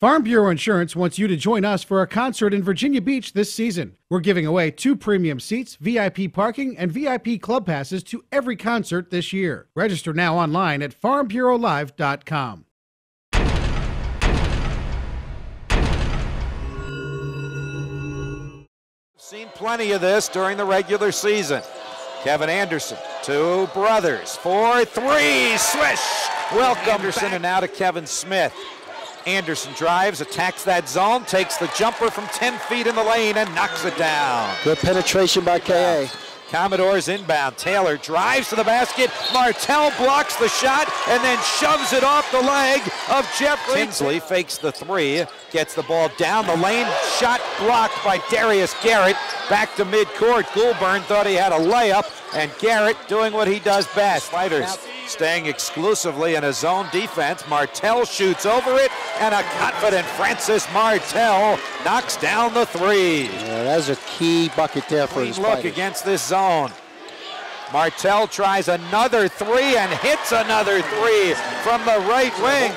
Farm Bureau Insurance wants you to join us for a concert in Virginia Beach this season. We're giving away 2 premium seats, VIP parking, and VIP club passes to every concert this year. Register now online at FarmbureauLive.com. Seen plenty of this during the regular season. Kevin Anderson, 2 brothers, 4-3, swish! Welcome Anderson back. And now to Kevin Smith. Anderson drives, attacks that zone, takes the jumper from 10 feet in the lane and knocks it down. Good penetration by K.A. Commodores inbound. Taylor drives to the basket. Martel blocks the shot and then shoves it off the leg of Jeffery. Tinsley fakes the 3, gets the ball down the lane. Shot blocked by Darrius Garrett. Back to midcourt. Goulbourne thought he had a layup, and Garrett doing what he does best. Fighters staying exclusively in a zone defense. Martel shoots over it, and a confident Francis Martel knocks down the 3. Yeah, that's a key bucket there for his look against this zone. Martel tries another 3 and hits another 3 from the right wing.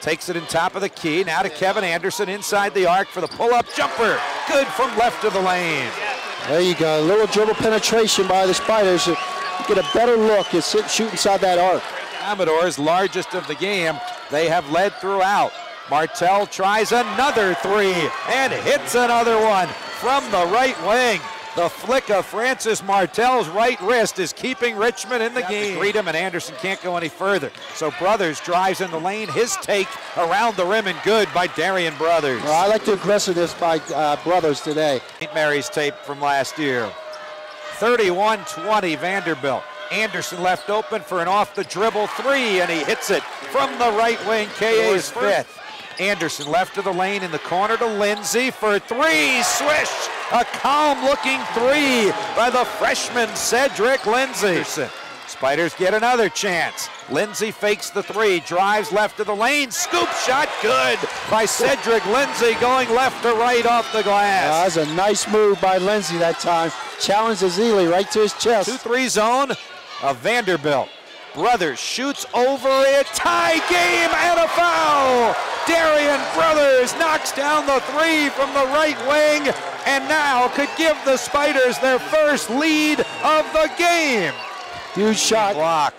Takes it in top of the key. Now to Kevin Anderson inside the arc for the pull-up jumper. Good from left of the lane. There you go, a little dribble penetration by the Spiders. Get a better look at shoot inside that arc. Commodores, largest of the game. They have led throughout. Martel tries another 3 and hits another one from the right wing. The flick of Francis Martel's right wrist is keeping Richmond in the game. Freedom and Anderson can't go any further. So Brothers drives in the lane. His take around the rim and good by Darien Brothers. Well, I like the aggressiveness by Brothers today. St. Mary's tape from last year. 31-20 Vanderbilt. Anderson left open for an off-the-dribble 3, and he hits it from the right wing. K.A.'s 5th. Anderson left of the lane in the corner to Lindsay for 3. Swish! A calm-looking 3 by the freshman Cedric Lindsay. Anderson. Spiders get another chance. Lindsay fakes the 3, drives left of the lane, scoop shot, good by Cedric Lindsay going left to right off the glass. That was a nice move by Lindsay that time. Challenged Ezeli right to his chest. 2-3 zone of Vanderbilt. Brothers shoots over it, tie game and a foul. Darien Brothers knocks down the 3 from the right wing and now could give the Spiders their first lead of the game. Huge shot. Block.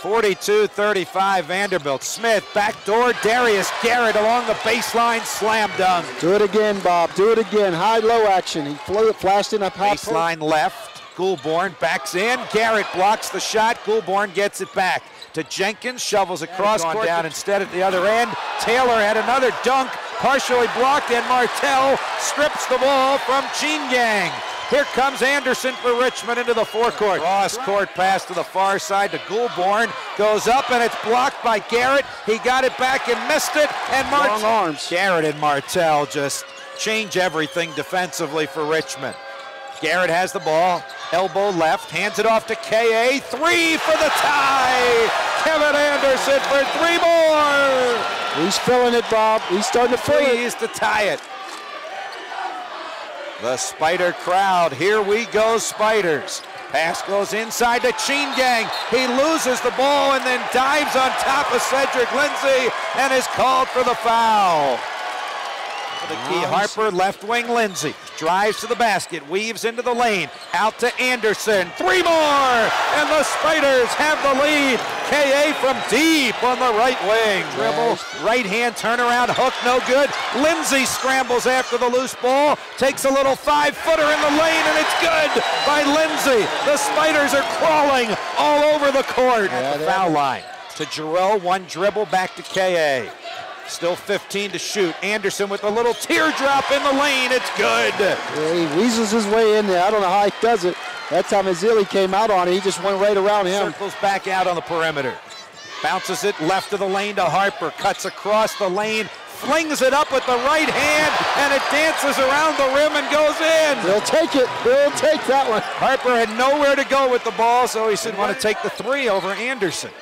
42-35 Vanderbilt. Smith backdoor. Darrius Garrett along the baseline. Slam dunk. Do it again, Bob. Do it again. High-low action. He flashed in a pass. Baseline left. Goulbourne backs in. Garrett blocks the shot. Goulbourne gets it back to Jenkins. Shovels across court down instead at the other end. Taylor had another dunk. Partially blocked, and Martel strips the ball from Chingang. Here comes Anderson for Richmond into the forecourt. Cross-court pass to the far side to Goulbourne. Goes up and it's blocked by Garrett. He got it back and missed it. And Martel. Long arms. Garrett and Martel just change everything defensively for Richmond. Garrett has the ball. Elbow left. Hands it off to K.A. 3 for the tie. Kevin Anderson for 3 more. He's feeling it, Bob. He's starting to feel it. He's to tie it. The Spider crowd, here we go Spiders. Pass goes inside to Chingang. He loses the ball and then dives on top of Cedric Lindsay and is called for the foul. For the key, Harper, left wing Lindsay. Drives to the basket, weaves into the lane. Out to Anderson, 3 more! And the Spiders have the lead. K.A. from deep on the right wing. Dribble, right hand turnaround, hook, no good. Lindsay scrambles after the loose ball, takes a little 5-footer in the lane, and it's good by Lindsay. The Spiders are crawling all over the court. At the foul line to Jarrell, 1 dribble back to K.A. Still 15 to shoot. Anderson with a little teardrop in the lane. It's good. Yeah, he weasels his way in there. I don't know how he does it. That time Ezeli came out on it, he just went right around him. Circles back out on the perimeter. Bounces it left of the lane to Harper. Cuts across the lane. Flings it up with the right hand, and it dances around the rim and goes in. He'll take it. He'll take that one. Harper had nowhere to go with the ball, so he didn't want to take the 3 over Anderson.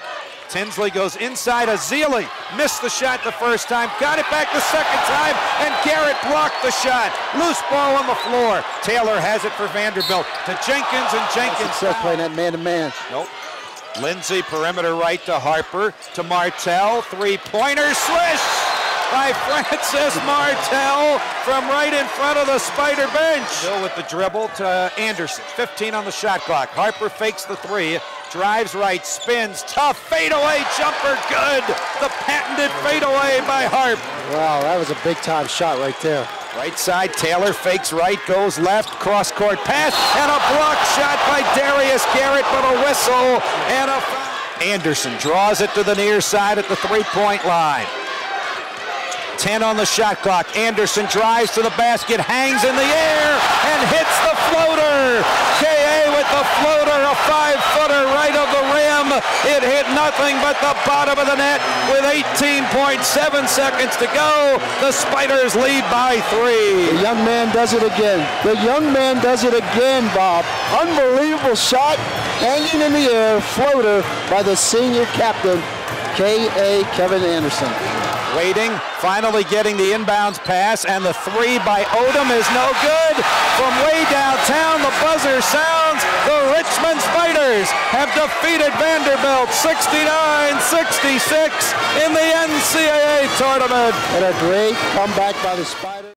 Tinsley goes inside Ezeli, missed the shot the first time, got it back the second time, and Garrett blocked the shot. Loose ball on the floor. Taylor has it for Vanderbilt to Jenkins, and Jenkins. Playing that man-to-man. Nope. Lindsay, perimeter right to Harper, to Martel, three-pointer, swish! by Francis Martel from right in front of the Spider bench. Hill with the dribble to Anderson, 15 on the shot clock. Harper fakes the three, drives right, spins, tough fadeaway jumper, good. The patented fadeaway by Harper. Wow, that was a big time shot right there. Right side, Taylor fakes right, goes left, cross court pass, and a block shot by Darrius Garrett, but a whistle and a foul. Anderson draws it to the near side at the three-point line. 10 on the shot clock. Anderson drives to the basket, hangs in the air, and hits the floater. K.A. with the floater, a five-footer right of the rim. It hit nothing but the bottom of the net with 18.7 seconds to go. The Spiders lead by three. The young man does it again. The young man does it again, Bob. Unbelievable shot, hanging in the air, floater by the senior captain, K.A. Kevin Anderson. Waiting, finally getting the inbounds pass, and the three by Odom is no good. From way downtown, the buzzer sounds. The Richmond Spiders have defeated Vanderbilt 69-66 in the NCAA tournament. What a great comeback by the Spiders.